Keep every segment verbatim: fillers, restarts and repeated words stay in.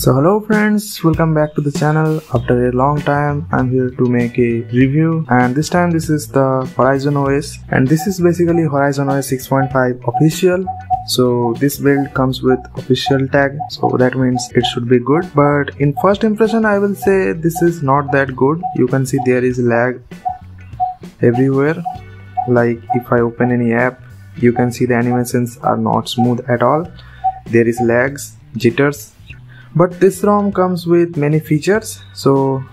So hello friends, welcome back to the channel. After a long time I'm here to make a review, and this time this is the Horizon O S, and this is basically Horizon O S six point five official. So this build comes with official tag, so that means it should be good. But in first impression I will say this is not that good. You can see there is lag everywhere. Like if I open any app, you can see the animations are not smooth at all. There is lags, jitters. But this ROM comes with many features, so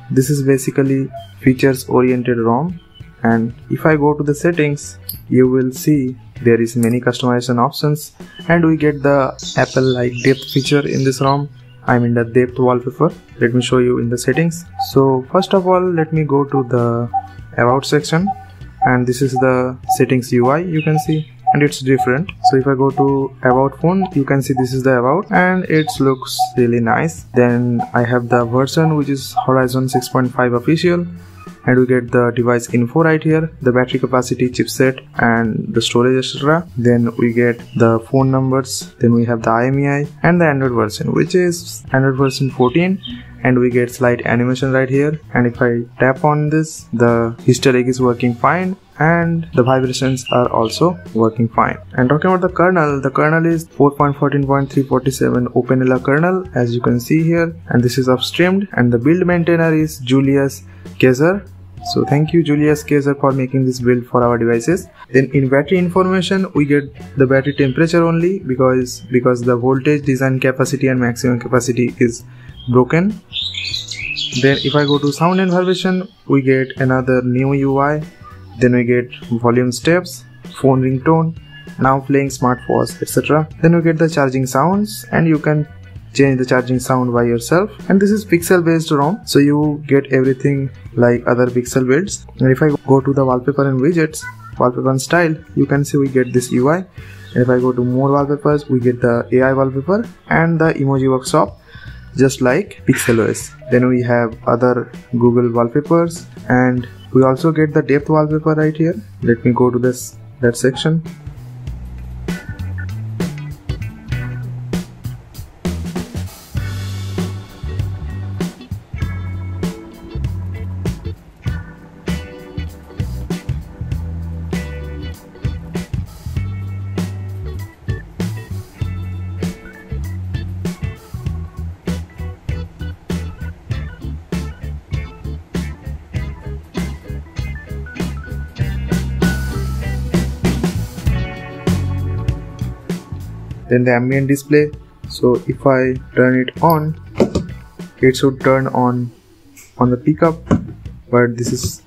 this is basically features oriented ROM. And if I go to the settings, you will see there is many customization options, and we get the Apple like depth feature in this ROM. I mean the depth wallpaper. Let me show you in the settings. So first of all, let me go to the about section, and this is the settings U I you can see, and it's different. So if I go to about phone, you can see this is the about, and it looks really nice. Then I have the version, which is Horizon six point five official, and we get the device info right here, the battery capacity, chipset, and the storage, et cetera. Then we get the phone numbers, then we have the I M E I and the Android version, which is Android version fourteen, and we get slight animation right here. And if I tap on this, the Easter egg is working fine, and the vibrations are also working fine. And talking about the kernel, the kernel is four point fourteen point three forty-seven OpenELA kernel, as you can see here, and this is upstreamed, and the build maintainer is Julius Kaiser. So thank you Julius Kaiser for making this build for our devices. Then in battery information, we get the battery temperature only because because the voltage, design capacity and maximum capacity is broken. Then if I go to sound and vibration, we get another new U I. Then we get volume steps, phone ringtone, now playing smartwatch, et cetera. Then we get the charging sounds, and you can change the charging sound by yourself. And this is pixel based ROM, so you get everything like other pixel builds. And if I go to the wallpaper and widgets, wallpaper and style, you can see we get this U I. And if I go to more wallpapers, we get the A I wallpaper and the emoji workshop, just like pixel O S. Then we have other Google wallpapers, and we also get the depth wallpaper right here. Let me go to this that section. Then the ambient display, so if I turn it on, it should turn on on the pickup, but this is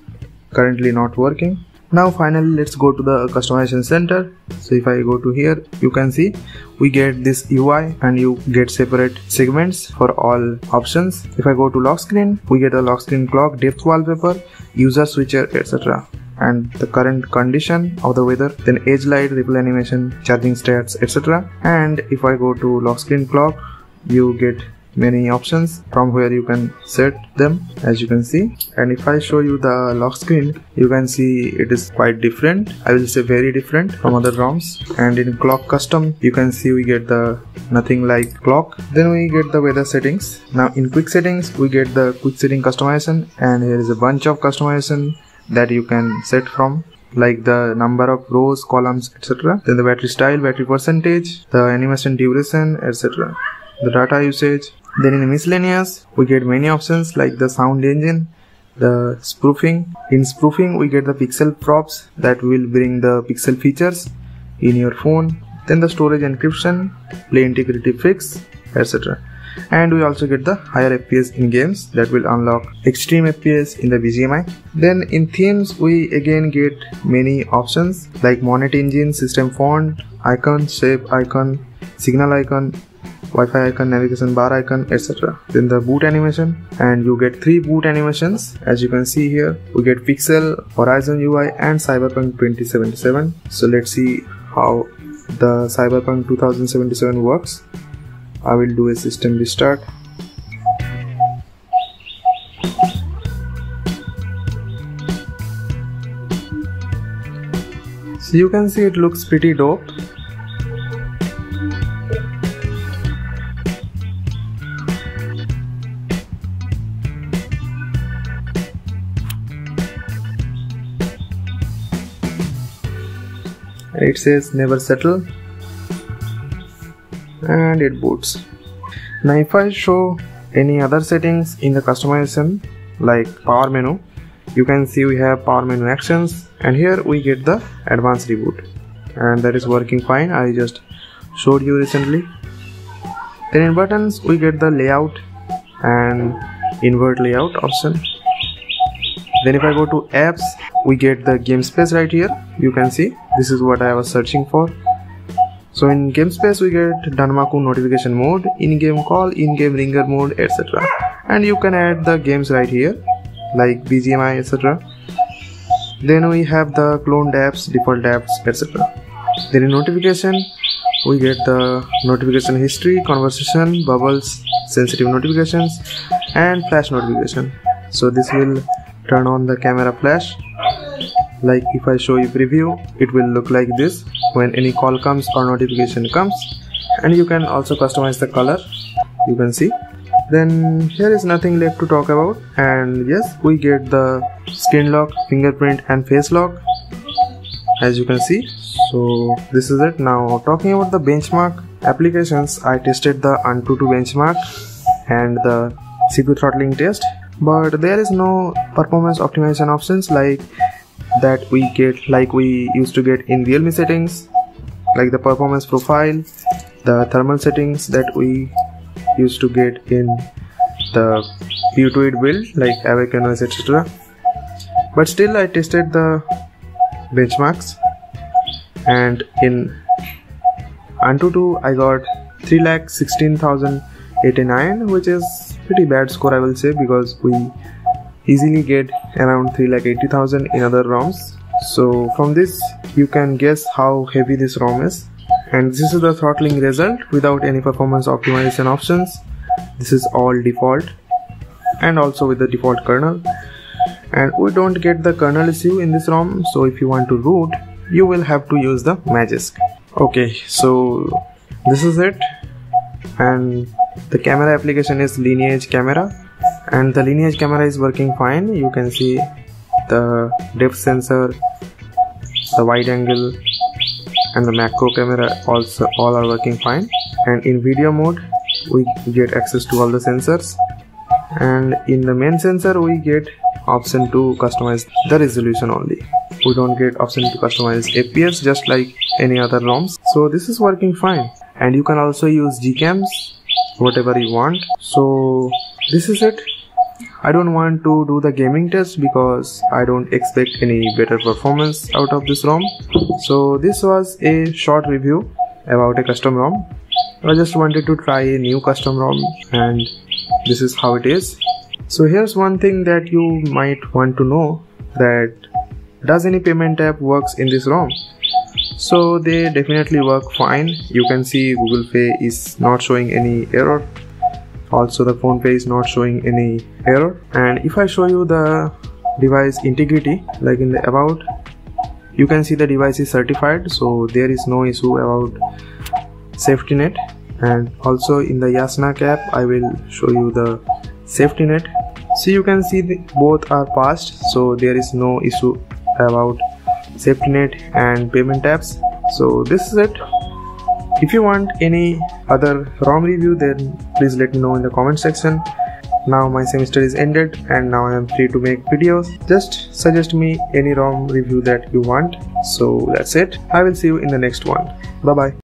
currently not working. Now finally let's go to the customization center. So if I go to here, you can see we get this U I, and you get separate segments for all options. If I go to lock screen, we get a lock screen clock, depth wallpaper, user switcher, et cetera, and the current condition of the weather, then edge light, ripple animation, charging stats, et cetera. And if I go to lock screen clock, you get many options from where you can set them, as you can see. And if I show you the lock screen, you can see it is quite different. I will say very different from other ROMs. And in clock custom, you can see we get the nothing like clock. Then we get the weather settings. Now in quick settings, we get the quick setting customization, and here is a bunch of customization that you can set from, like the number of rows, columns, et cetera. Then the battery style, battery percentage, the animation duration, et cetera. The data usage. Then in miscellaneous, we get many options like the sound engine, the spoofing. In spoofing, we get the pixel props that will bring the pixel features in your phone. Then the storage encryption, play integrity fix, et cetera. And we also get the higher F P S in games that will unlock extreme F P S in the B G M I. Then in themes, we again get many options like monet engine, system font, icon, shape icon, signal icon, Wi-Fi icon, navigation bar icon, et cetera. Then the boot animation, and you get three boot animations, as you can see here. We get Pixel, Horizon U I and Cyberpunk twenty seventy-seven. So let's see how the Cyberpunk twenty seventy-seven works. I will do a system restart. So you can see it looks pretty dope. it says never settle and it boots. Now if I show any other settings in the customization like power menu, you can see we have power menu actions, and here we get the advanced reboot, and that is working fine. I just showed you recently. Then in buttons we get the layout and invert layout option. Then if I go to apps, we get the game space right here. You can see this is what I was searching for. So in game space we get Danmaku notification mode, in-game call, in-game ringer mode, et cetera. And you can add the games right here like B G M I, et cetera. Then we have the cloned apps, default apps, et cetera. Then in notification we get the notification history, conversation, bubbles, sensitive notifications, and flash notification. So this will turn on the camera flash. Like if I show you preview, it will look like this when any call comes or notification comes. And you can also customize the color, you can see. Then here is nothing left to talk about, and yes, we get the skin lock, fingerprint, and face lock, as you can see. So this is it. Now talking about the benchmark applications, I tested the Antutu benchmark and the C P U throttling test, but there is no performance optimization options like that we get like we used to get in Realme settings, like the performance profile, the thermal settings that we used to get in the P U two eight build like awake noise, et cetera. But still I tested the benchmarks, and in Antutu I got three lakh sixteen thousand eighty-nine, which is pretty bad score I will say, because we easily get around three lakh eighty thousand in other ROMs. So from this you can guess how heavy this ROM is, and this is the throttling result without any performance optimization options. This is all default and also with the default kernel, and we don't get the kernel issue in this ROM, so if you want to root you will have to use the Magisk. Okay, so this is it, and the camera application is Lineage camera, and the Lineage camera is working fine. You can see the depth sensor, the wide angle, and the macro camera also all are working fine. And in video mode we get access to all the sensors, and in the main sensor we get option to customize the resolution only. We don't get option to customize F P S just like any other ROMs. So this is working fine, and you can also use GCams whatever you want. So this is it. I don't want to do the gaming test because I don't expect any better performance out of this ROM. So this was a short review about a custom ROM. I just wanted to try a new custom ROM, and this is how it is. So here's one thing that you might want to know, that does any payment app works in this ROM? So they definitely work fine. You can see Google Pay is not showing any error. Also the Phone Pay is not showing any error. And if I show you the device integrity, like in the about, you can see the device is certified, so there is no issue about safety net. And also in the Yasnak app, I will show you the safety net. So you can see the, both are passed, so there is no issue about safety net and payment apps. So this is it. If you want any other ROM review, then please let me know in the comment section. Now my semester is ended and now I am free to make videos. Just suggest me any ROM review that you want. So that's it. I will see you in the next one. Bye bye.